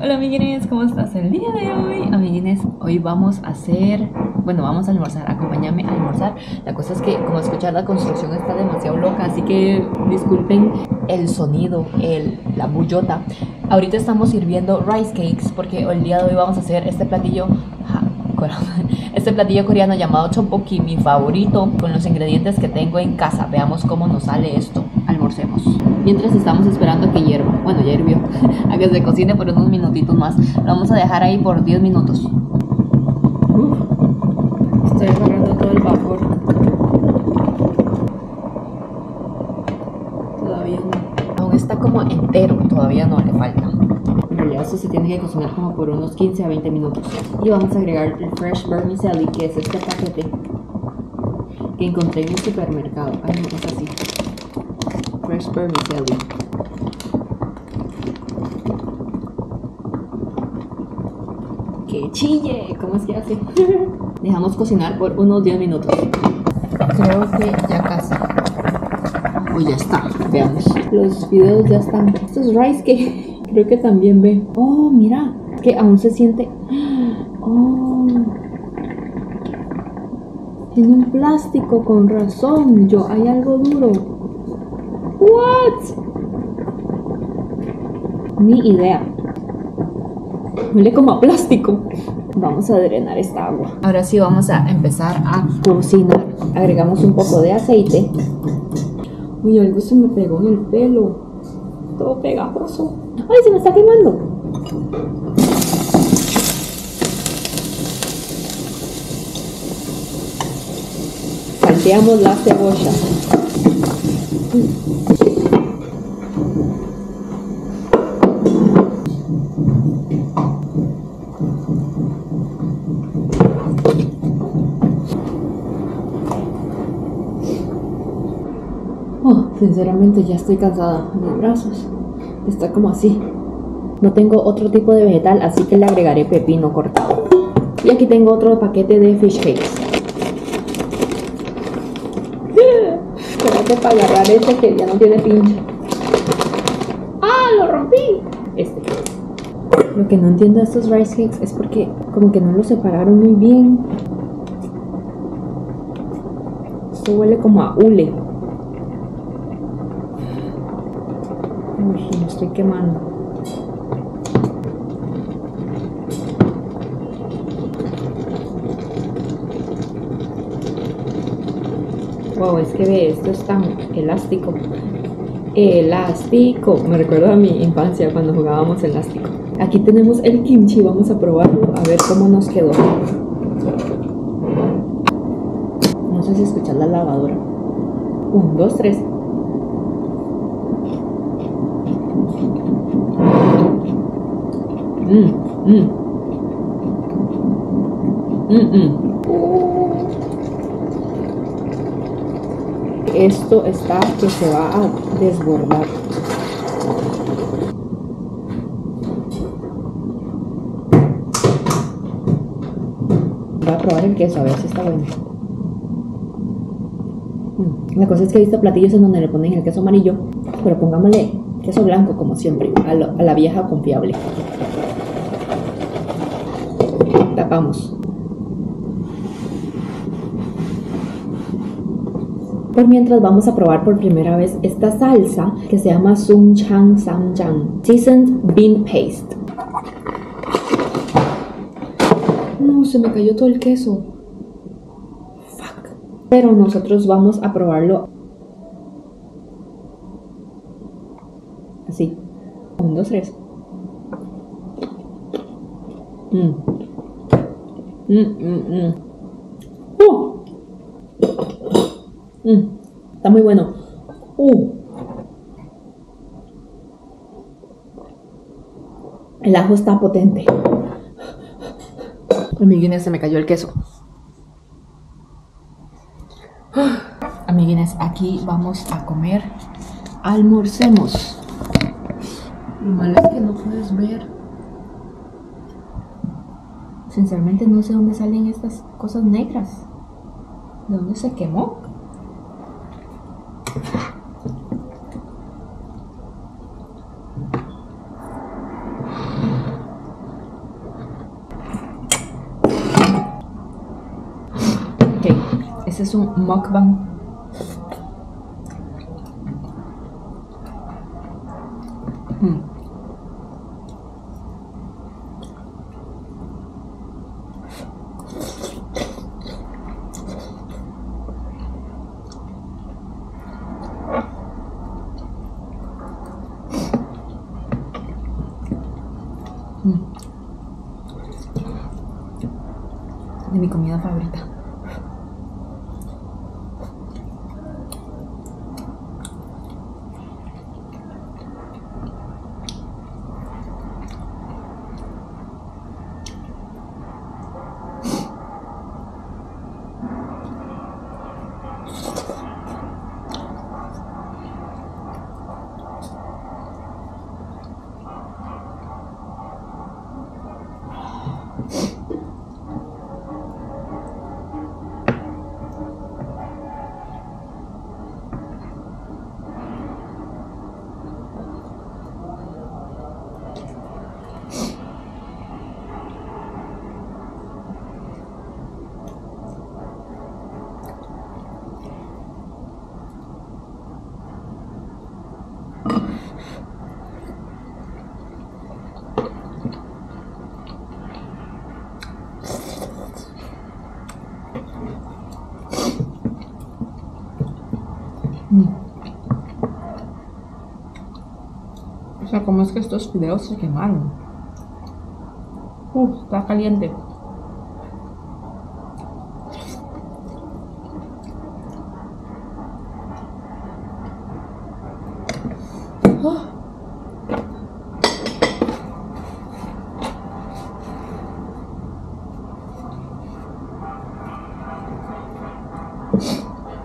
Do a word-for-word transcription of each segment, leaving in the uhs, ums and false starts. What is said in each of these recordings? Hola amiguines, ¿cómo estás el día de hoy? Amiguines, hoy vamos a hacer, bueno, vamos a almorzar, acompáñame a almorzar. La cosa es que, como escuchar, la construcción está demasiado loca, así que disculpen el sonido, el, la bullota. Ahorita estamos sirviendo rice cakes porque el día de hoy vamos a hacer este platillo, este platillo coreano llamado tteokbokki, mi favorito, con los ingredientes que tengo en casa. Veamos cómo nos sale esto. Almorcemos. Mientras estamos esperando que hierva, bueno, ya hirvió, a que se cocine por unos minutitos más. Lo vamos a dejar ahí por diez minutos. Uf, estoy agarrando todo el vapor. Todavía no. Aún está como entero, todavía no le falta. En realidad esto se tiene que cocinar como por unos quince a veinte minutos. Y vamos a agregar el Fresh Vermicelli, que es este paquete que encontré en el supermercado. Ay, no, es así. Fresh Vermicelli. ¡Que chille! ¿Cómo es que hace? Dejamos cocinar por unos diez minutos. Creo que ya casi. O ya está, veamos. Los videos ya están. Estos rice que creo que también ve. Oh, mira, que aún se siente. Oh, tiene un plástico, con razón. Yo, hay algo duro. What? Ni idea. Huele como a plástico. Vamos a drenar esta agua. Ahora sí vamos a empezar a cocinar. Agregamos un poco de aceite. Uy, algo se me pegó en el pelo. Todo pegajoso. Ay, se me está quemando. Salteamos las cebollas. Oh, sinceramente ya estoy cansada. Mis brazos está como así. No tengo otro tipo de vegetal, así que le agregaré pepino cortado. Y aquí tengo otro paquete de fish cakes. Para agarrar este que ya no tiene pinche. ¡Ah! ¡Lo rompí! Este. Lo que no entiendo de estos rice cakes es porque como que no los separaron muy bien. Esto huele como a hule. Uy, me estoy quemando. Wow, es que ve, esto es tan elástico. Elástico. Me recuerdo a mi infancia cuando jugábamos elástico. Aquí tenemos el kimchi, vamos a probarlo a ver cómo nos quedó. No sé si escuchar la lavadora. Un, dos, tres. Mmm, mmm. Mmm, mmm. Esto está que se va a desbordar. Voy a probar el queso, a ver si está bueno. La cosa es que he visto platillos en donde le ponen el queso amarillo, pero pongámosle queso blanco como siempre, a, lo, a la vieja confiable. Tapamos. Por mientras vamos a probar por primera vez esta salsa que se llama Sunchang Samjang Seasoned Bean Paste. No, se me cayó todo el queso. Fuck. Pero nosotros vamos a probarlo así. Un, dos, tres. Mmm. Mmm, mmm, mmm. Mm, está muy bueno. Uh. El ajo está potente. Amiguines, se me cayó el queso. Amiguines, aquí vamos a comer. Almorcemos. Lo malo es que no puedes ver. Sinceramente no sé dónde salen estas cosas negras. ¿De dónde se quemó? Este es un mukbang. Mm. De mi comida favorita. O sea, ¿cómo es que estos fideos se quemaron? Uf, está caliente. Oh.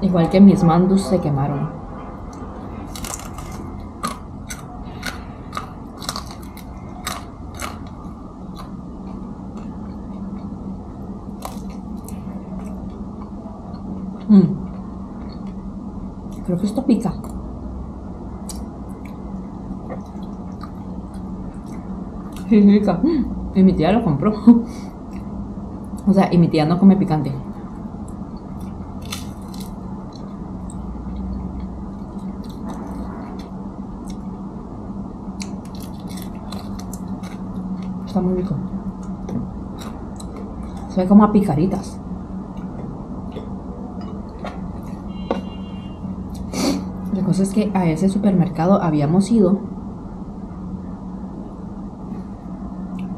Igual que mis mandus se quemaron. Mm. Creo que esto pica. Sí, pica. Y mi tía lo compró. O sea, y mi tía no come picante. Está muy rico. Se ve como a picaritas. La cosa es que a ese supermercado habíamos ido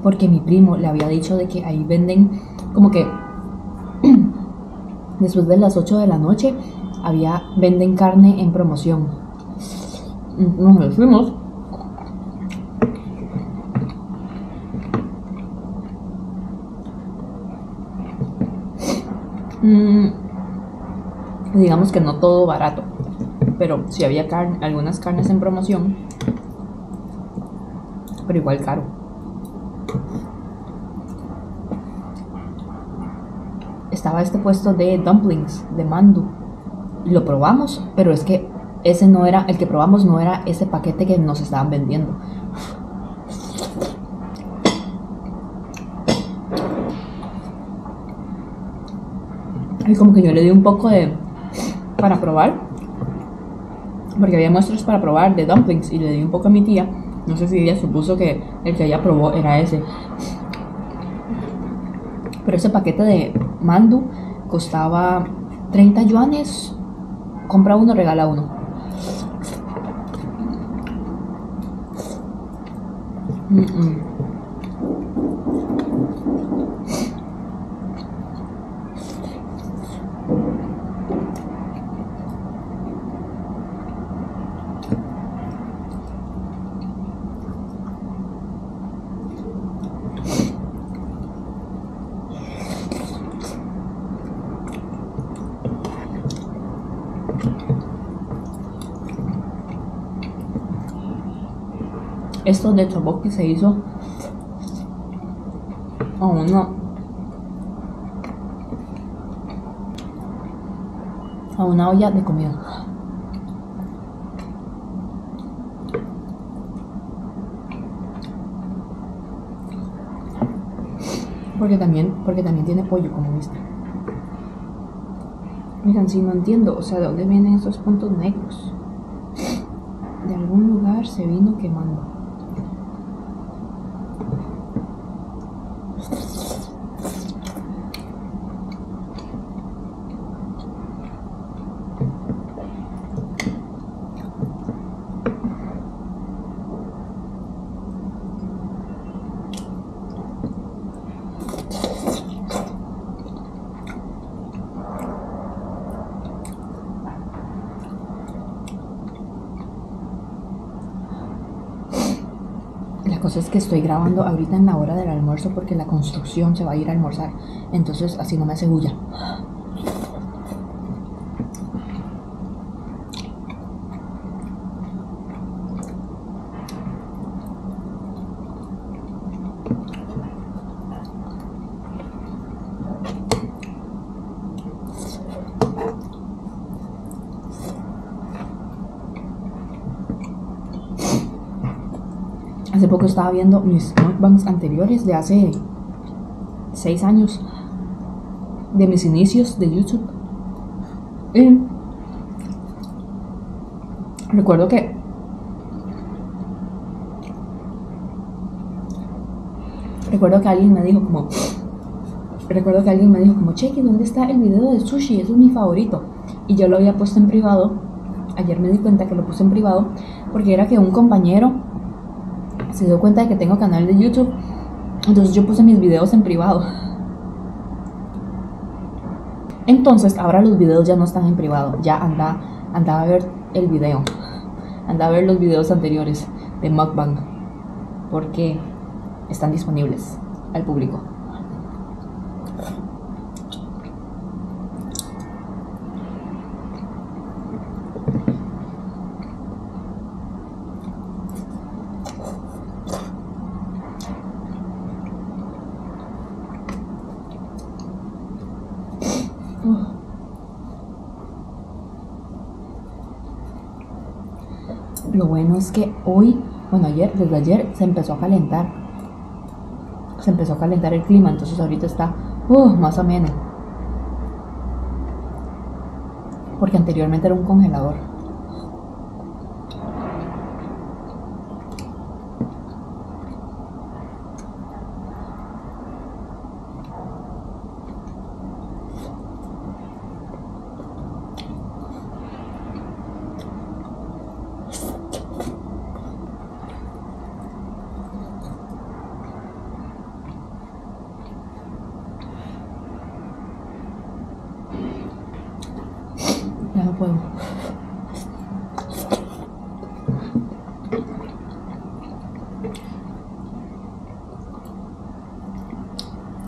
porque mi primo le había dicho de que ahí venden como que después de las ocho de la noche había venden carne en promoción. Nos fuimos. Mm, digamos que no todo barato, pero sí había carne, algunas carnes en promoción, pero igual caro. Estaba este puesto de dumplings, de mandu, y lo probamos, pero es que ese no era, el que probamos no era ese paquete que nos estaban vendiendo. Y como que yo le di un poco de para probar, porque había muestras para probar de dumplings, y le di un poco a mi tía. No sé si ella supuso que el que ella probó era ese, pero ese paquete de mandu costaba treinta yuanes, compra uno, regala uno. mm -mm. Esto de tteokbokki se hizo a una, a una olla de comida. Porque también, porque también tiene pollo, como viste. Oigan, si no entiendo, o sea, ¿de dónde vienen esos puntos negros? De algún lugar se vino quemando. Es que estoy grabando ahorita en la hora del almuerzo porque la construcción se va a ir a almorzar, entonces así no me hace bulla. Hace poco estaba viendo mis mukbangs anteriores de hace seis años, de mis inicios de YouTube, y recuerdo que recuerdo que alguien me dijo como recuerdo que alguien me dijo como Chequi, ¿dónde está el video de sushi? Ese es mi favorito. Y yo lo había puesto en privado. Ayer me di cuenta que lo puse en privado porque era que un compañero se dio cuenta de que tengo canal de YouTube, entonces yo puse mis videos en privado. Entonces ahora los videos ya no están en privado, ya anda, anda a ver el video, anda a ver los videos anteriores de mukbang, porque están disponibles al público. Lo bueno es que hoy, bueno ayer, desde ayer se empezó a calentar. Se empezó a calentar el clima, entonces ahorita está uh, más ameno. Porque anteriormente era un congelador.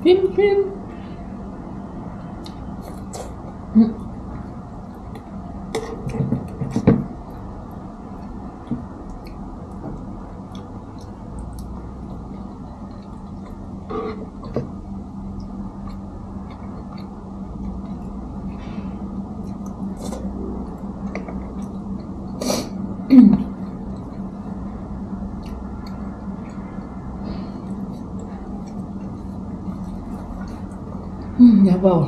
Kimchi. Ya puedo.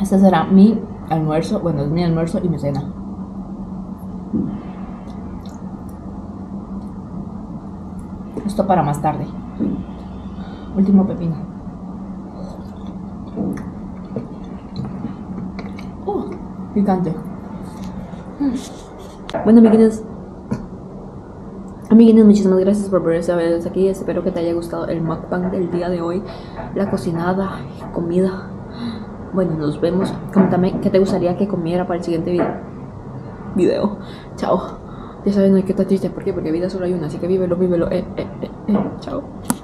Este será mi almuerzo, bueno, es mi almuerzo y mi cena. Esto para más tarde. Último pepino. Uh, picante. Bueno, amiguitos, amiguitos, muchísimas gracias por ver esta vez aquí. Espero que te haya gustado el mukbang del día de hoy, la cocinada, comida. Bueno, nos vemos. Coméntame qué te gustaría que comiera para el siguiente video. Video. Chao. Ya saben, no hay que estar triste. ¿Por qué? Porque vida solo hay una, así que vívelo, vívelo. Eh, eh, eh, eh. Chao.